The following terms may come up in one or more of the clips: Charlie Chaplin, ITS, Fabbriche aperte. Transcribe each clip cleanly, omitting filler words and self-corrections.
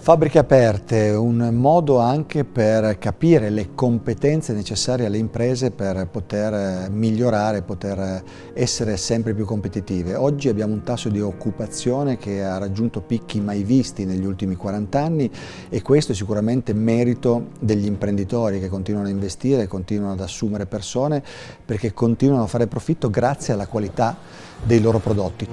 Fabbriche aperte, un modo anche per capire le competenze necessarie alle imprese per poter migliorare, poter essere sempre più competitive. Oggi abbiamo un tasso di occupazione che ha raggiunto picchi mai visti negli ultimi 40 anni e questo è sicuramente merito degli imprenditori che continuano a investire, continuano ad assumere persone perché continuano a fare profitto grazie alla qualità dei loro prodotti.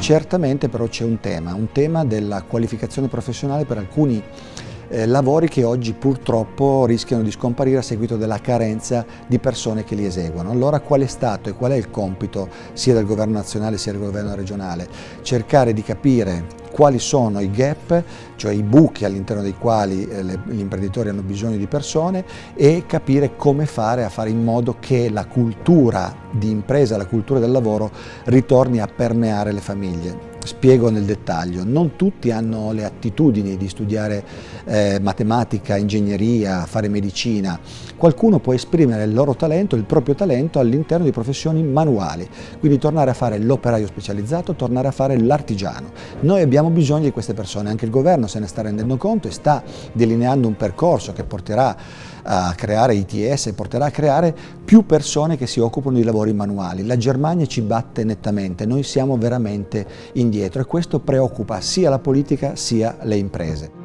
Certamente però c'è un tema della qualificazione professionale per alcuni lavori che oggi purtroppo rischiano di scomparire a seguito della carenza di persone che li eseguono. Allora qual è stato e qual è il compito sia del governo nazionale sia del governo regionale? Cercare di capire quali sono i gap, cioè i buchi all'interno dei quali gli imprenditori hanno bisogno di persone e capire come fare a fare in modo che la cultura di impresa, la cultura del lavoro ritorni a permeare le famiglie. Spiego nel dettaglio, non tutti hanno le attitudini di studiare matematica, ingegneria, fare medicina, qualcuno può esprimere il loro talento, il proprio talento all'interno di professioni manuali, quindi tornare a fare l'operaio specializzato, tornare a fare l'artigiano. Noi abbiamo bisogno di queste persone, anche il governo se ne sta rendendo conto e sta delineando un percorso che porterà a creare ITS, porterà a creare più persone che si occupano di lavori manuali. La Germania ci batte nettamente, noi siamo veramente indietro e questo preoccupa sia la politica sia le imprese.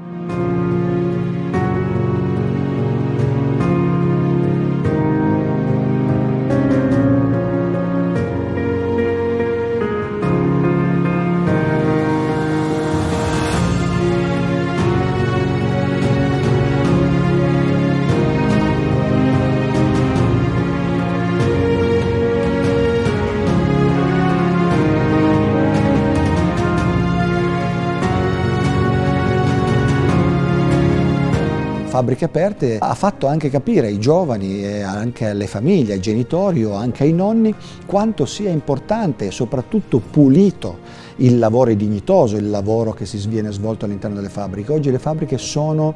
Fabbriche aperte ha fatto anche capire ai giovani e anche alle famiglie, ai genitori o anche ai nonni quanto sia importante e soprattutto pulito il lavoro dignitoso, il lavoro che si viene svolto all'interno delle fabbriche. Oggi le fabbriche sono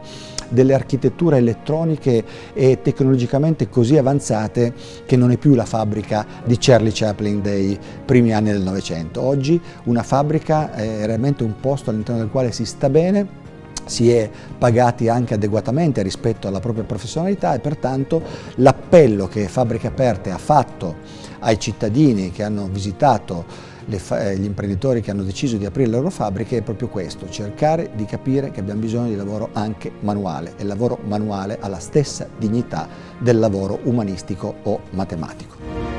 delle architetture elettroniche e tecnologicamente così avanzate che non è più la fabbrica di Charlie Chaplin dei primi anni del Novecento. Oggi una fabbrica è veramente un posto all'interno del quale si sta bene, si è pagati anche adeguatamente rispetto alla propria professionalità e pertanto l'appello che Fabbriche Aperte ha fatto ai cittadini che hanno visitato gli imprenditori che hanno deciso di aprire le loro fabbriche è proprio questo, cercare di capire che abbiamo bisogno di lavoro anche manuale e il lavoro manuale ha la stessa dignità del lavoro umanistico o matematico.